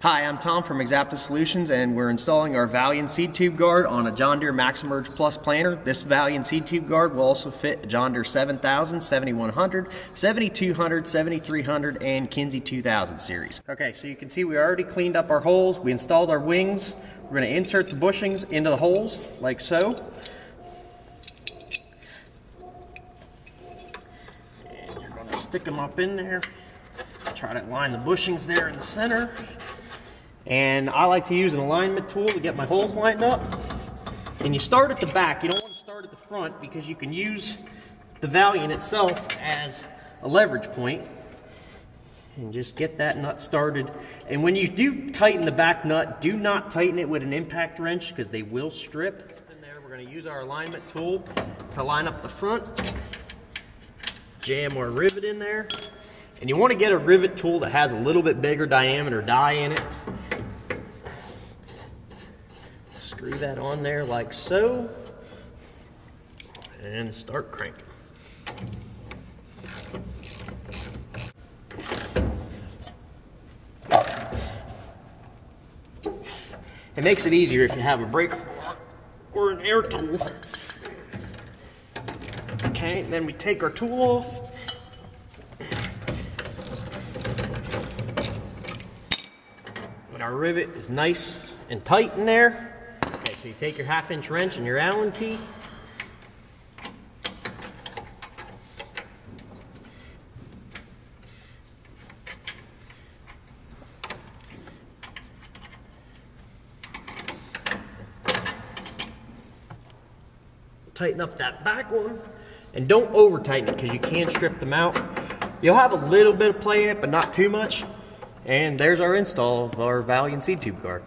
Hi, I'm Tom from Exapta Solutions, and we're installing our Valion Seed Tube Guard on a John Deere Max-Emerge Plus Planter. This Valion Seed Tube Guard will also fit a John Deere 7000, 7100, 7200, 7300, and Kinze 2000 series. Okay, so you can see we already cleaned up our holes. We installed our wings. We're going to insert the bushings into the holes, like so. And you're going to stick them up in there. Try to line the bushings there in the center. And I like to use an alignment tool to get my holes lined up. And you start at the back. You don't want to start at the front because you can use the Valion itself as a leverage point. And just get that nut started. And when you do tighten the back nut, do not tighten it with an impact wrench because they will strip. In there, we're going to use our alignment tool to line up the front. Jam our rivet in there. And you want to get a rivet tool that has a little bit bigger diameter die in it. Screw that on there like so, and start cranking. It makes it easier if you have a breaker or an air tool. Okay, then we take our tool off. And our rivet is nice and tight in there. Okay, so you take your half-inch wrench and your Allen key. Tighten up that back one, and don't over-tighten it because you can strip them out. You'll have a little bit of play in it, but not too much. And there's our install of our Valion Seed Tube Guard.